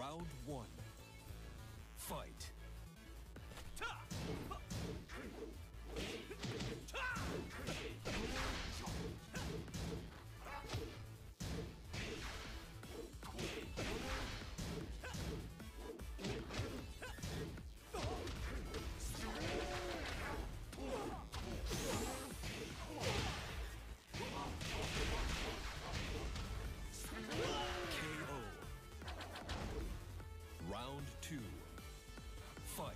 Round one. Fight. Round two. Fight.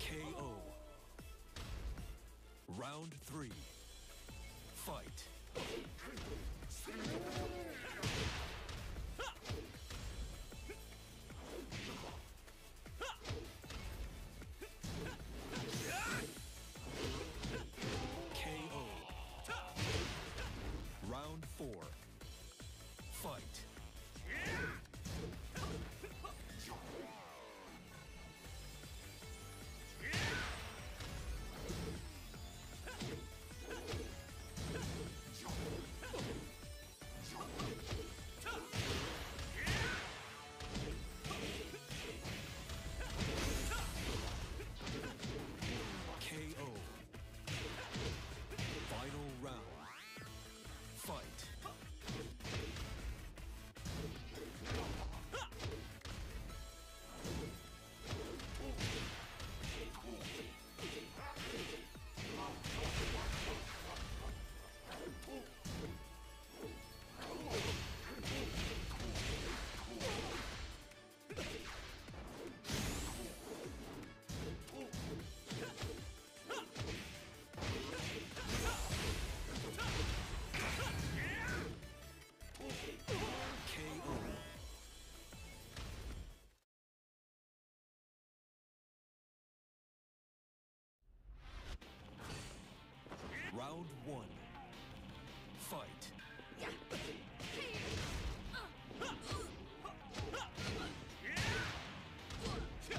KO. Round three. Fight. KO. Round four. Fight. KO. Final round. Fight. Round one. Fight. KO.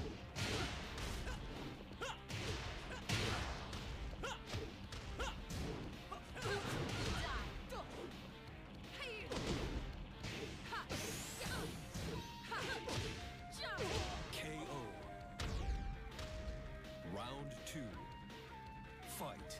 Round two. Fight. Fight.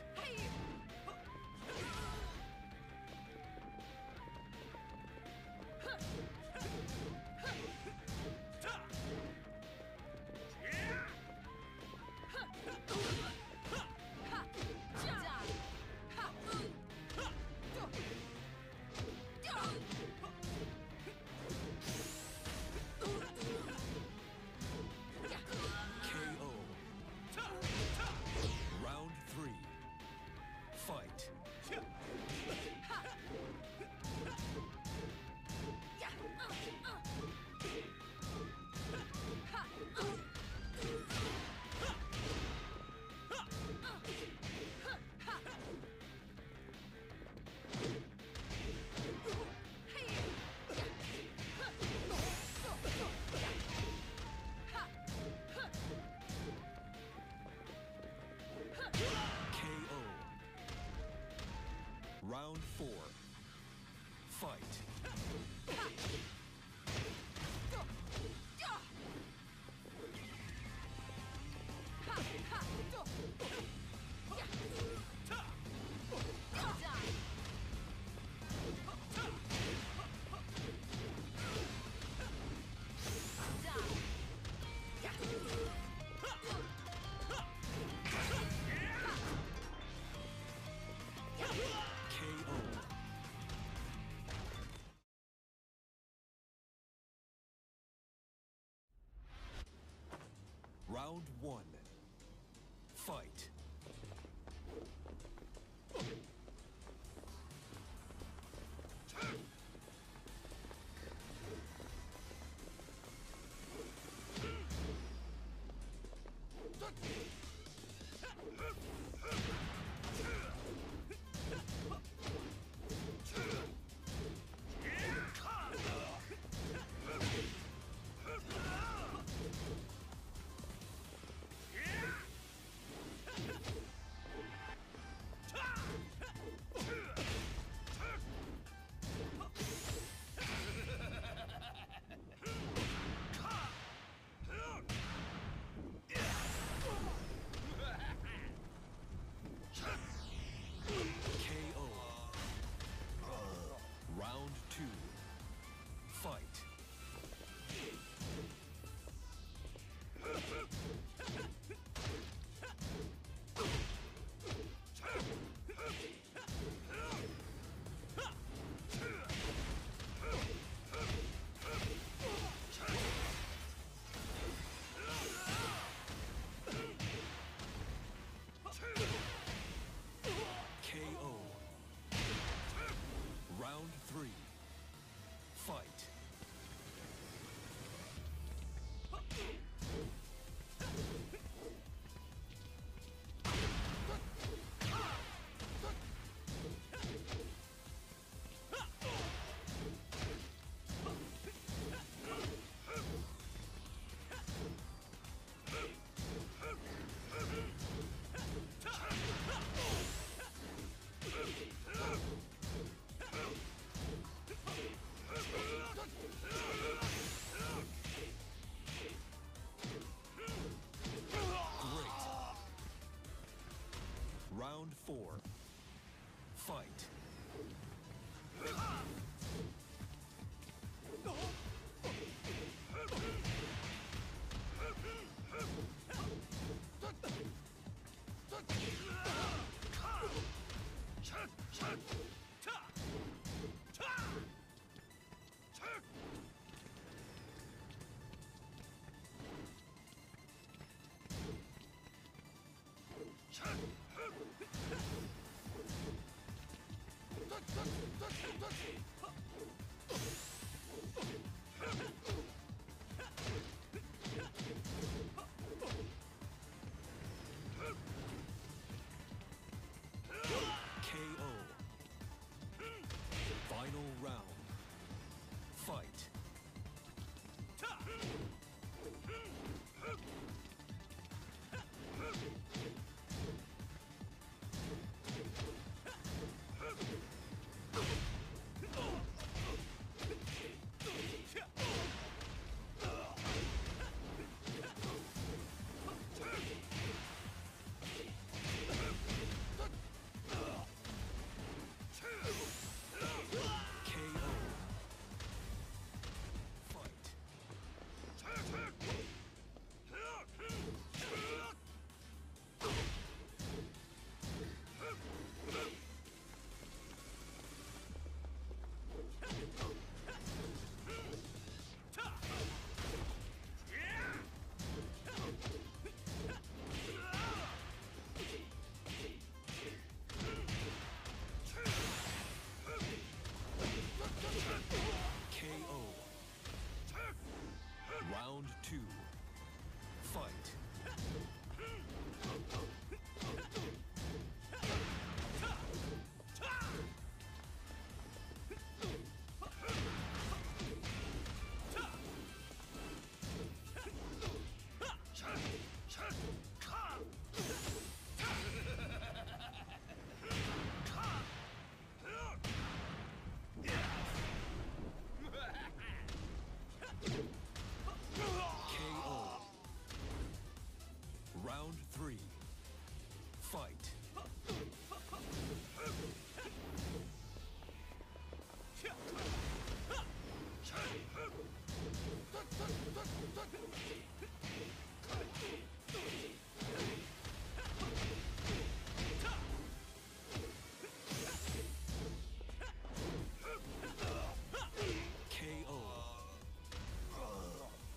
Round four. Fight. Round one. Fight. Round 4. Fight.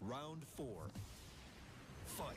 Round 4. Fight.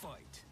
fight.